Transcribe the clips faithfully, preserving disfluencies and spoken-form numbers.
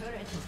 turret has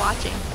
Watching.